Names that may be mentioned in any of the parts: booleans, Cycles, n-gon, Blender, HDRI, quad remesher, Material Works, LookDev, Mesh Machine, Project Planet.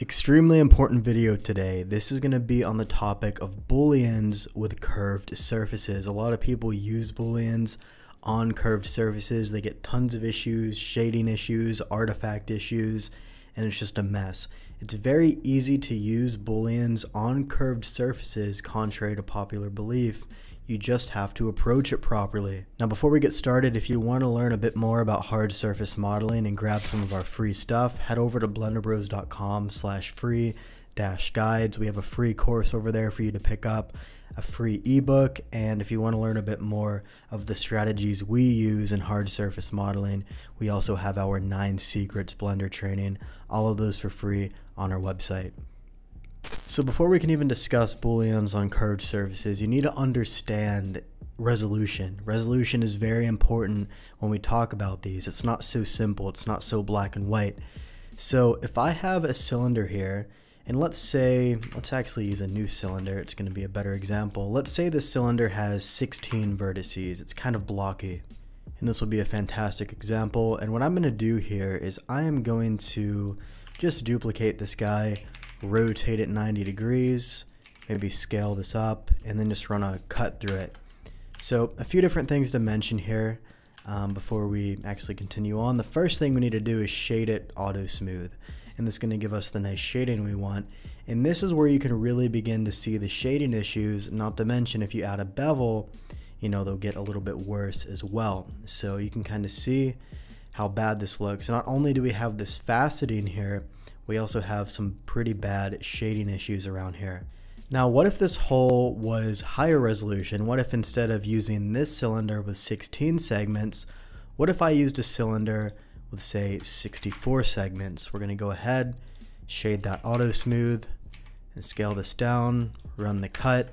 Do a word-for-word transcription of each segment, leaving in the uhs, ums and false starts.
Extremely important video today. This is going to be on the topic of booleans with curved surfaces. A lot of people use booleans on curved surfaces. They get tons of issues, shading issues, artifact issues, and it's just a mess. It's very easy to use booleans on curved surfaces, contrary to popular belief. You just have to approach it properly. Now, before we get started, if you want to learn a bit more about hard surface modeling and grab some of our free stuff, head over to blender bros dot com slash free dash guides. We have a free course over there for you to pick up, a free ebook, and if you want to learn a bit more of the strategies we use in hard surface modeling, we also have our nine secrets Blender training, all of those for free on our website. So before we can even discuss booleans on curved surfaces, you need to understand resolution. Resolution is very important when we talk about these. It's not so simple. It's not so black and white. So if I have a cylinder here, and let's say, let's actually use a new cylinder. It's going to be a better example. Let's say this cylinder has sixteen vertices. It's kind of blocky. And this will be a fantastic example. And what I'm going to do here is I am going to just duplicate this guy, rotate it ninety degrees, maybe scale this up, and then just run a cut through it. So a few different things to mention here um, before we actually continue on. The first thing we need to do is shade it auto smooth, and this is going to give us the nice shading we want. And this is where you can really begin to see the shading issues, not to mention if you add a bevel, you know, they'll get a little bit worse as well. So you can kind of see how bad this looks. Not only do we have this faceting here, we also have some pretty bad shading issues around here. Now, what if this hole was higher resolution? What if instead of using this cylinder with sixteen segments, what if I used a cylinder with say sixty-four segments? We're gonna go ahead, shade that auto smooth, and scale this down, run the cut,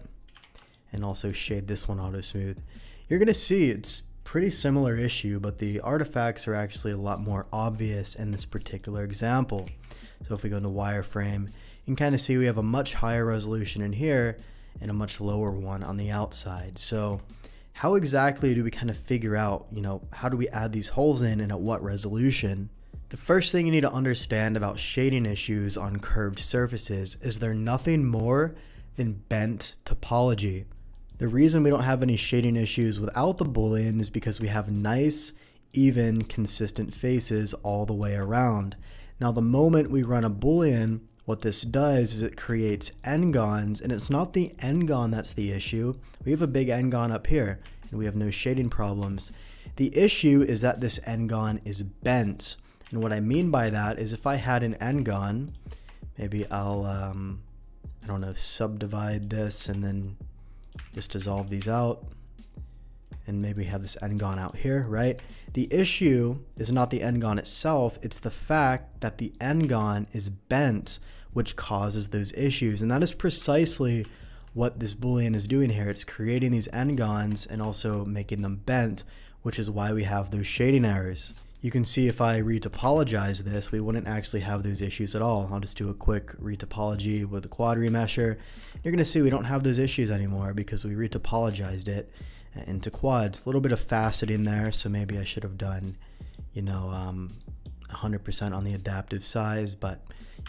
and also shade this one auto smooth. You're gonna see it's pretty similar issue, but the artifacts are actually a lot more obvious in this particular example. So if we go into wireframe, you can kind of see we have a much higher resolution in here and a much lower one on the outside. So how exactly do we kind of figure out, you know, how do we add these holes in and at what resolution? The first thing you need to understand about shading issues on curved surfaces is they're nothing more than bent topology. The reason we don't have any shading issues without the boolean is because we have nice, even, consistent faces all the way around. Now, the moment we run a boolean, what this does is it creates n-gons, and it's not the n-gon that's the issue. We have a big n-gon up here, and we have no shading problems. The issue is that this n-gon is bent, and what I mean by that is if I had an n-gon, maybe I'll, um, I don't know, subdivide this and then just dissolve these out, and maybe have this n-gon out here, right? The issue is not the n-gon itself, it's the fact that the n-gon is bent, which causes those issues. And that is precisely what this boolean is doing here. It's creating these n-gons and also making them bent, which is why we have those shading errors. You can see if I retopologize this, we wouldn't actually have those issues at all. I'll just do a quick retopology with a quad remesher. You're gonna see we don't have those issues anymore because we retopologized it into quads. A little bit of faceting there, so maybe I should have done, you know, um, one hundred percent on the adaptive size, but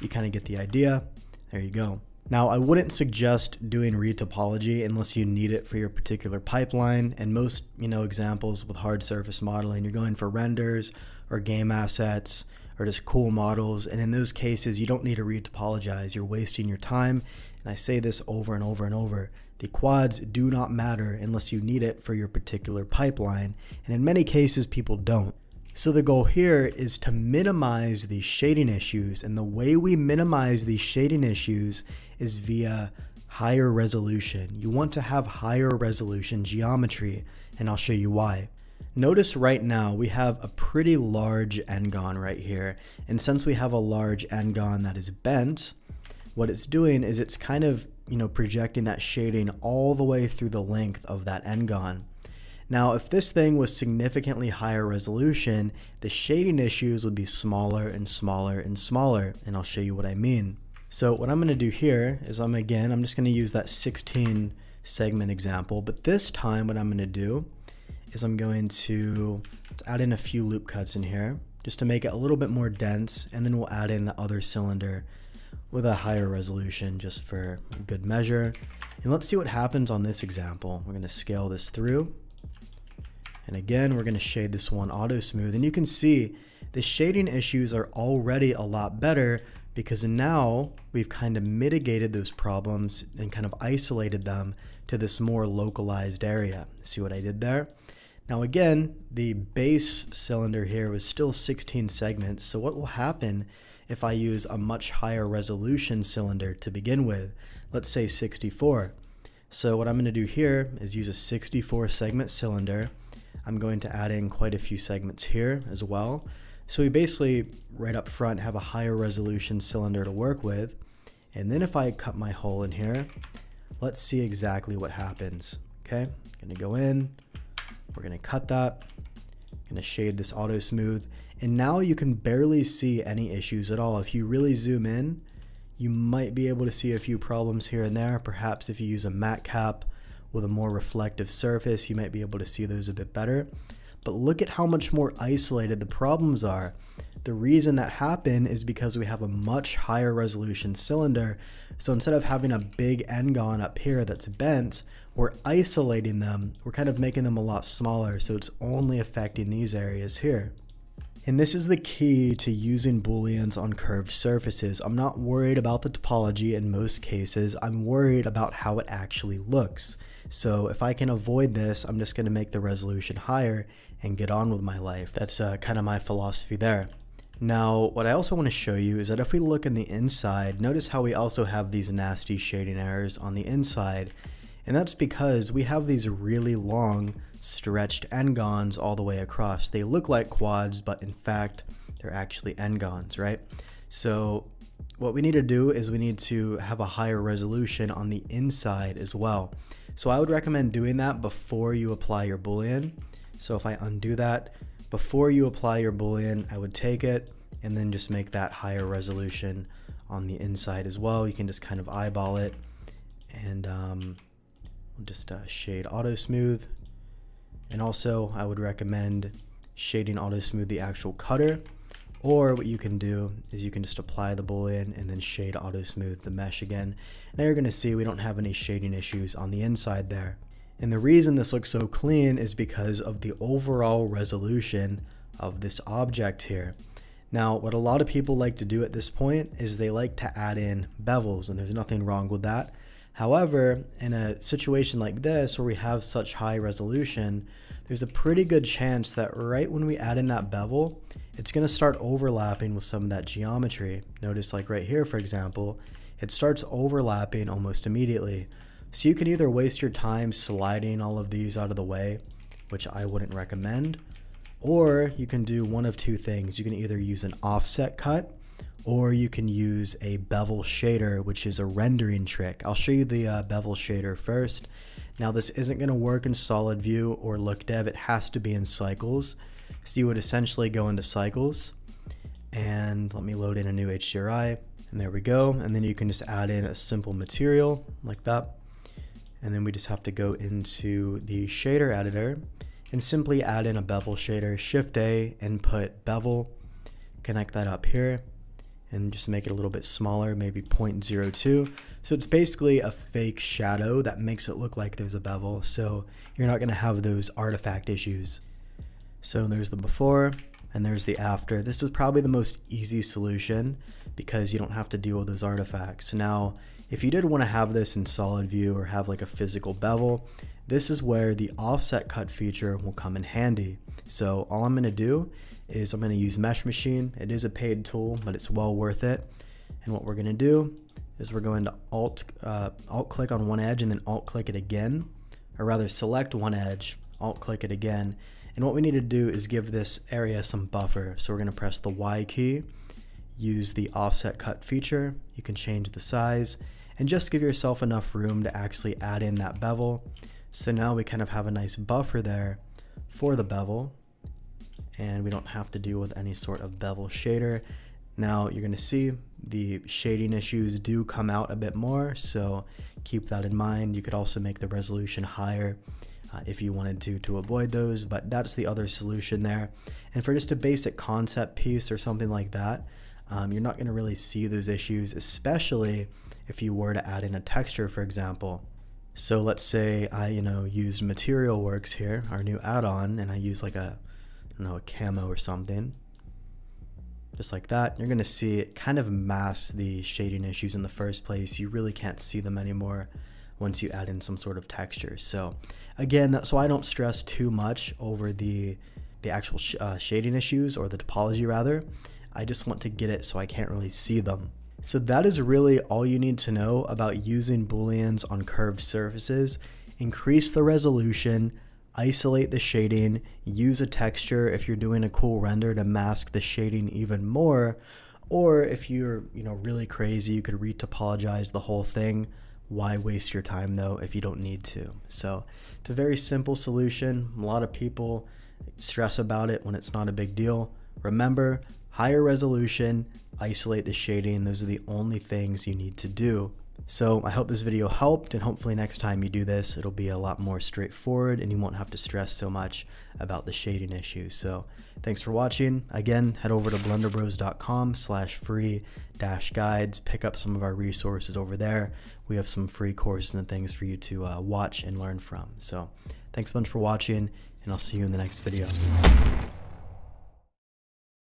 you kind of get the idea. There you go. Now, I wouldn't suggest doing retopology unless you need it for your particular pipeline, and most, you know, examples with hard surface modeling, you're going for renders or game assets or just cool models, and in those cases, you don't need to retopologize. You're wasting your time, and I say this over and over and over. The quads do not matter unless you need it for your particular pipeline, and in many cases, people don't. So the goal here is to minimize these shading issues, and the way we minimize these shading issues is via higher resolution. You want to have higher resolution geometry, and I'll show you why. Notice right now we have a pretty large n-gon right here, and since we have a large n-gon that is bent, what it's doing is it's kind of, you know, projecting that shading all the way through the length of that n-gon. Now, if this thing was significantly higher resolution, the shading issues would be smaller and smaller and smaller, and I'll show you what I mean. So what I'm going to do here is I'm again, I'm just going to use that sixteen segment example, but this time what I'm going to do is I'm going to add in a few loop cuts in here just to make it a little bit more dense, and then we'll add in the other cylinder with a higher resolution just for good measure. And let's see what happens on this example. We're going to scale this through. And again, we're going to shade this one auto smooth. And you can see the shading issues are already a lot better because now we've kind of mitigated those problems and kind of isolated them to this more localized area. See what I did there? Now again, the base cylinder here was still sixteen segments. So what will happen if I use a much higher resolution cylinder to begin with? Let's say sixty-four. So what I'm going to do here is use a sixty-four segment cylinder. I'm going to add in quite a few segments here as well. So we basically right up front have a higher resolution cylinder to work with. And then if I cut my hole in here, let's see exactly what happens. Okay, I'm going to go in. We're going to cut that. I'm going to shade this auto smooth. And now you can barely see any issues at all. If you really zoom in, you might be able to see a few problems here and there. Perhaps if you use a matte cap with a more reflective surface, you might be able to see those a bit better. But look at how much more isolated the problems are. The reason that happened is because we have a much higher resolution cylinder. So instead of having a big n-gon up here that's bent, we're isolating them. We're kind of making them a lot smaller. So it's only affecting these areas here. And this is the key to using Booleans on curved surfaces. I'm not worried about the topology in most cases. I'm worried about how it actually looks. So if I can avoid this, I'm just going to make the resolution higher and get on with my life. That's uh, kind of my philosophy there. Now, what I also want to show you is that if we look in the inside, notice how we also have these nasty shading errors on the inside. And that's because we have these really long stretched n-gons all the way across. They look like quads, but in fact, they're actually n-gons, right? So what we need to do is we need to have a higher resolution on the inside as well. So I would recommend doing that before you apply your Boolean. So if I undo that, before you apply your Boolean, I would take it and then just make that higher resolution on the inside as well. You can just kind of eyeball it, and um, we'll just uh, shade auto smooth. And also I would recommend shading auto smooth the actual cutter, or what you can do is you can just apply the Boolean and then shade auto smooth the mesh again. Now you're going to see we don't have any shading issues on the inside there. And the reason this looks so clean is because of the overall resolution of this object here. Now, what a lot of people like to do at this point is they like to add in bevels, and there's nothing wrong with that. However, in a situation like this where we have such high resolution, there's a pretty good chance that right when we add in that bevel, it's going to start overlapping with some of that geometry. Notice like right here, for example, it starts overlapping almost immediately. So you can either waste your time sliding all of these out of the way, which I wouldn't recommend, or you can do one of two things. You can either use an offset cut, or you can use a bevel shader, which is a rendering trick. I'll show you the uh, bevel shader first. Now this isn't going to work in Solid View or LookDev. It has to be in Cycles. So you would essentially go into Cycles, and let me load in a new H D R I, and there we go. And then you can just add in a simple material like that. And then we just have to go into the shader editor and simply add in a bevel shader, Shift A, input bevel, connect that up here, and just make it a little bit smaller, maybe zero point zero two. So it's basically a fake shadow that makes it look like there's a bevel, so you're not going to have those artifact issues. So there's the before and there's the after. This is probably the most easy solution because you don't have to deal with those artifacts. Now, if you did want to have this in Solid View or have like a physical bevel, this is where the offset cut feature will come in handy. So all I'm going to do is I'm going to use Mesh Machine. It is a paid tool, but it's well worth it. And what we're going to do is we're going to alt, uh, alt click on one edge and then alt click it again, or rather select one edge, alt click it again. And what we need to do is give this area some buffer. So we're going to press the Y key, use the offset cut feature. You can change the size and just give yourself enough room to actually add in that bevel. So now we kind of have a nice buffer there for the bevel, and we don't have to deal with any sort of bevel shader. Now you're going to see the shading issues do come out a bit more, so keep that in mind. You could also make the resolution higher uh, if you wanted to to avoid those, but that's the other solution there. And for just a basic concept piece or something like that, um, you're not going to really see those issues, especially if you were to add in a texture, for example. So let's say I, you know, used Material Works here, our new add-on, and I use like a, I don't know, a camo or something. Just like that, you're going to see it kind of masks the shading issues in the first place. You really can't see them anymore once you add in some sort of texture. So again, that's why I don't stress too much over the the actual sh uh, shading issues, or the topology rather. I just want to get it so I can't really see them. So that is really all you need to know about using Booleans on curved surfaces. Increase the resolution, isolate the shading, use a texture if you're doing a cool render to mask the shading even more, or if you're, you know, really crazy, you could re-topologize the whole thing. Why waste your time though if you don't need to? So it's a very simple solution. A lot of people stress about it when it's not a big deal. Remember, higher resolution, isolate the shading. Those are the only things you need to do. So I hope this video helped, and hopefully next time you do this, it'll be a lot more straightforward and you won't have to stress so much about the shading issues. So thanks for watching. Again, head over to blender bros dot com slash free dash guides, pick up some of our resources over there. We have some free courses and things for you to uh, watch and learn from. So thanks a bunch for watching, and I'll see you in the next video.